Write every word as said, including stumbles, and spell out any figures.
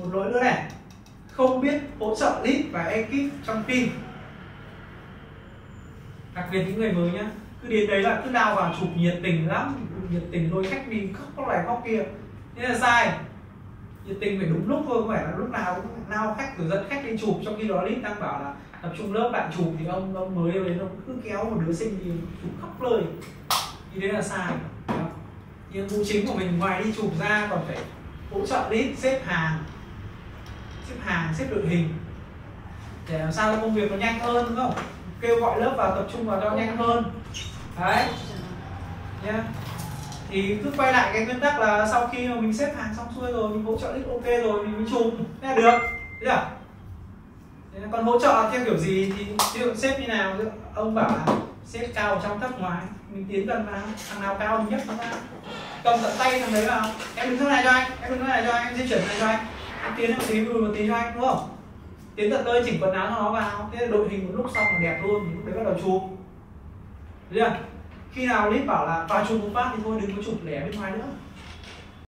Một lỗi nữa này, không biết hỗ trợ lead và ekip trong team. Đặc biệt những người mới nhá, cứ đến đấy là cứ lao vào chụp nhiệt tình lắm, nhiệt tình lôi khách đi khóc này khóc kia, thế là sai. Nhiệt tình phải đúng lúc thôi, không phải là lúc nào cũng lao khách rồi dẫn khách đi chụp, trong khi đó lead đang bảo là tập trung lớp bạn chụp thì ông ông mới đấy nó cứ kéo một đứa sinh thì chụp khóc lời, thì đấy là sai. Đó. Nhiệm vụ chính của mình ngoài đi chụp ra còn phải hỗ trợ lead xếp hàng, xếp hàng xếp đội hình để làm sao công việc nó nhanh hơn, đúng không? Kêu gọi lớp vào tập trung vào cho nhanh hơn đấy nhá. Yeah. Thì cứ quay lại cái nguyên tắc là sau khi mà mình xếp hàng xong xuôi rồi, mình hỗ trợ list ok rồi mình mới chụp, thế là được, thế là còn hỗ trợ theo kiểu gì thì ví dụ xếp như nào, ông bảo là xếp cao ở trong thấp ngoài, mình tiến gần vào thằng nào cao mình nhấc nó ra, cầm tận tay thằng đấy vào, em đứng chỗ này cho anh, em đứng chỗ này cho anh, em di chuyển này cho anh, em tiến một tí lùi một tí cho anh, đúng không? Tiến tận nơi chỉnh quần áo cho nó vào, thế đội hình một lúc xong là đẹp luôn, thì lúc đấy bắt đầu chụp. Được chưa? Khi nào lead bảo là vào chụp một phát thì thôi đừng có chụp lẻ bên ngoài nữa.